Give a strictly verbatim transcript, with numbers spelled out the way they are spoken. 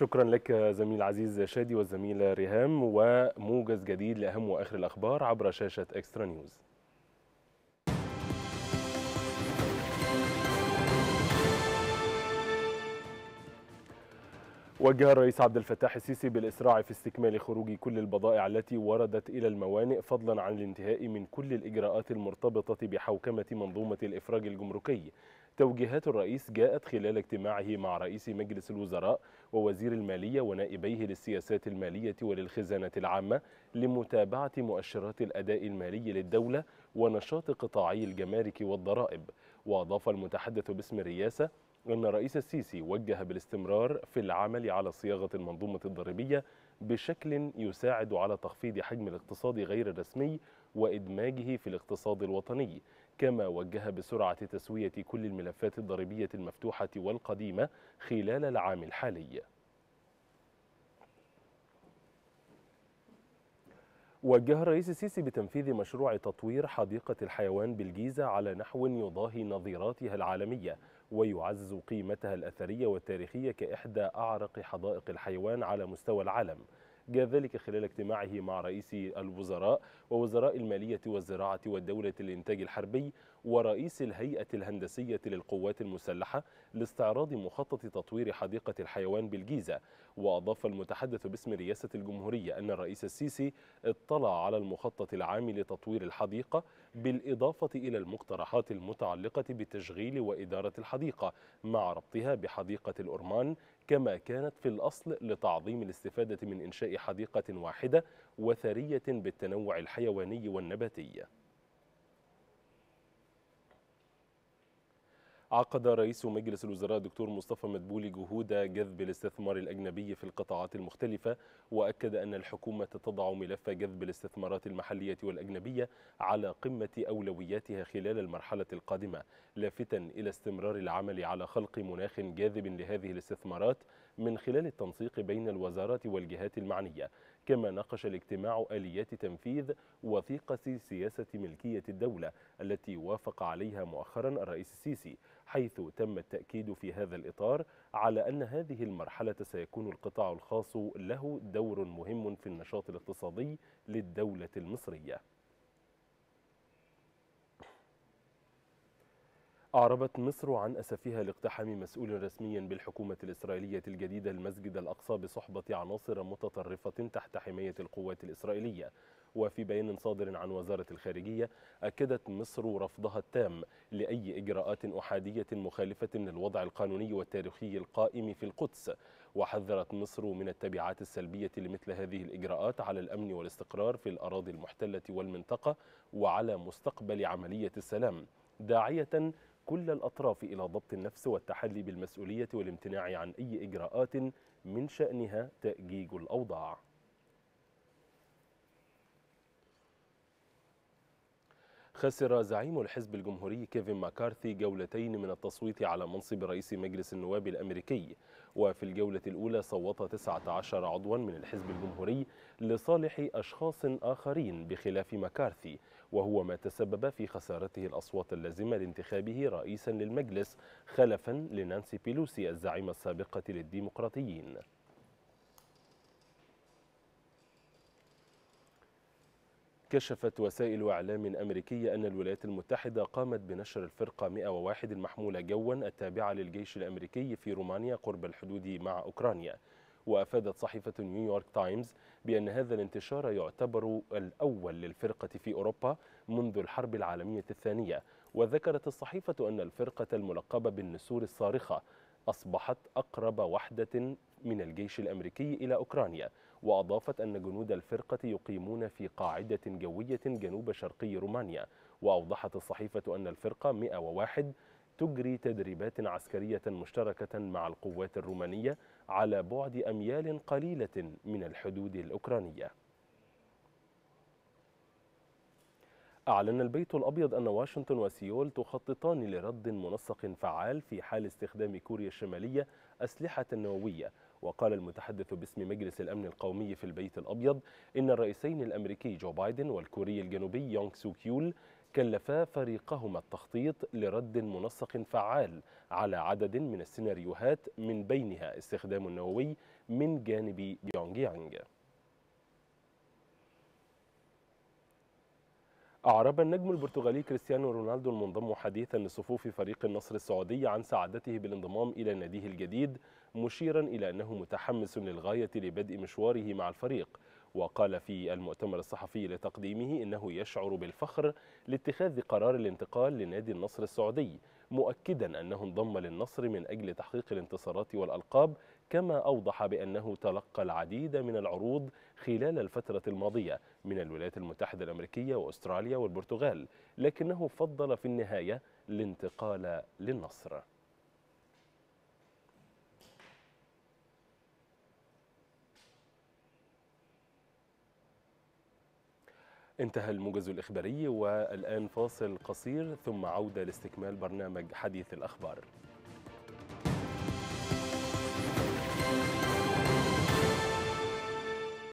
شكرا لك زميل العزيز شادي والزميل ريهام، وموجز جديد لأهم وآخر الأخبار عبر شاشة إكسترا نيوز. وجه الرئيس عبد الفتاح السيسي بالإسراع في استكمال خروج كل البضائع التي وردت إلى الموانئ، فضلا عن الانتهاء من كل الإجراءات المرتبطة بحوكمة منظومة الإفراج الجمركي. توجيهات الرئيس جاءت خلال اجتماعه مع رئيس مجلس الوزراء ووزير المالية ونائبيه للسياسات المالية وللخزانة العامة لمتابعة مؤشرات الأداء المالي للدولة ونشاط قطاعي الجمارك والضرائب. وأضاف المتحدث باسم الرئاسة أن الرئيس السيسي وجه بالاستمرار في العمل على صياغة المنظومة الضريبية بشكل يساعد على تخفيض حجم الاقتصاد غير الرسمي وإدماجه في الاقتصاد الوطني، كما وجه بسرعة تسوية كل الملفات الضريبية المفتوحة والقديمة خلال العام الحالي. وجه الرئيس السيسي بتنفيذ مشروع تطوير حديقة الحيوان بالجيزة على نحو يضاهي نظيراتها العالمية ويعزز قيمتها الأثرية والتاريخية كإحدى أعرق حدائق الحيوان على مستوى العالم. جاء ذلك خلال اجتماعه مع رئيس الوزراء ووزراء المالية والزراعة والدولة الإنتاج الحربي ورئيس الهيئة الهندسية للقوات المسلحة لاستعراض مخطط تطوير حديقة الحيوان بالجيزة. وأضاف المتحدث باسم رئاسة الجمهورية أن الرئيس السيسي اطلع على المخطط العام لتطوير الحديقة بالإضافة إلى المقترحات المتعلقة بتشغيل وإدارة الحديقة مع ربطها بحديقة الأورمان كما كانت في الأصل، لتعظيم الاستفادة من إنشاء حديقة واحدة وثرية بالتنوع الحيواني والنباتي. عقد رئيس مجلس الوزراء دكتور مصطفى مدبولي جهود جذب الاستثمار الأجنبي في القطاعات المختلفة، وأكد أن الحكومة تضع ملف جذب الاستثمارات المحلية والأجنبية على قمة أولوياتها خلال المرحلة القادمة، لافتا إلى استمرار العمل على خلق مناخ جاذب لهذه الاستثمارات من خلال التنسيق بين الوزارات والجهات المعنية. كما ناقش الاجتماع آليات تنفيذ وثيقة سياسة ملكية الدولة التي وافق عليها مؤخرا الرئيس السيسي، حيث تم التأكيد في هذا الإطار على أن هذه المرحلة سيكون القطاع الخاص له دور مهم في النشاط الاقتصادي للدولة المصرية. أعربت مصر عن أسفها لاقتحام مسؤول رسمي بالحكومة الإسرائيلية الجديدة المسجد الأقصى بصحبة عناصر متطرفة تحت حماية القوات الإسرائيلية. وفي بيان صادر عن وزارة الخارجية، أكدت مصر رفضها التام لأي إجراءات أحادية مخالفة للوضع القانوني والتاريخي القائم في القدس، وحذرت مصر من التبعات السلبية لمثل هذه الإجراءات على الأمن والاستقرار في الأراضي المحتلة والمنطقة وعلى مستقبل عملية السلام، داعية كل الأطراف إلى ضبط النفس والتحلي بالمسؤولية والامتناع عن أي إجراءات من شأنها تأجيج الأوضاع. خسر زعيم الحزب الجمهوري كيفن ماكارثي جولتين من التصويت على منصب رئيس مجلس النواب الأمريكي. وفي الجولة الأولى صوت تسعة عشر عضوا من الحزب الجمهوري لصالح أشخاص آخرين بخلاف ماكارثي، وهو ما تسبب في خسارته الأصوات اللازمة لانتخابه رئيسا للمجلس خلفا لنانسي بيلوسي الزعيمة السابقة للديمقراطيين. كشفت وسائل إعلام أمريكية أن الولايات المتحدة قامت بنشر الفرقة مئة وواحد المحمولة جوا التابعة للجيش الأمريكي في رومانيا قرب الحدود مع أوكرانيا. وأفادت صحيفة نيويورك تايمز بأن هذا الانتشار يعتبر الأول للفرقة في أوروبا منذ الحرب العالمية الثانية. وذكرت الصحيفة أن الفرقة الملقبة بالنسور الصارخة أصبحت أقرب وحدة من الجيش الأمريكي إلى أوكرانيا. وأضافت أن جنود الفرقة يقيمون في قاعدة جوية جنوب شرقي رومانيا. وأوضحت الصحيفة أن الفرقة مئة وواحد تجري تدريبات عسكرية مشتركة مع القوات الرومانية على بعد أميال قليلة من الحدود الأوكرانية. أعلن البيت الأبيض أن واشنطن وسيول تخططان لرد منسق فعال في حال استخدام كوريا الشمالية أسلحة نووية. وقال المتحدث باسم مجلس الأمن القومي في البيت الأبيض إن الرئيسين الأمريكي جو بايدن والكوري الجنوبي يونغ سو كيول كلفا فريقهما التخطيط لرد منسق فعال على عدد من السيناريوهات، من بينها استخدام النووي من جانب بيونغ يانغ. أعرب النجم البرتغالي كريستيانو رونالدو المنضم حديثا لصفوف فريق النصر السعودي عن سعادته بالانضمام إلى ناديه الجديد، مشيرا إلى أنه متحمس للغاية لبدء مشواره مع الفريق. وقال في المؤتمر الصحفي لتقديمه إنه يشعر بالفخر لاتخاذ قرار الانتقال لنادي النصر السعودي، مؤكدا أنه انضم للنصر من أجل تحقيق الانتصارات والألقاب، كما أوضح بأنه تلقى العديد من العروض خلال الفترة الماضية من الولايات المتحدة الأمريكية وأستراليا والبرتغال، لكنه فضل في النهاية الانتقال للنصر. انتهى الموجز الإخباري، والآن فاصل قصير ثم عودة لاستكمال برنامج حديث الأخبار.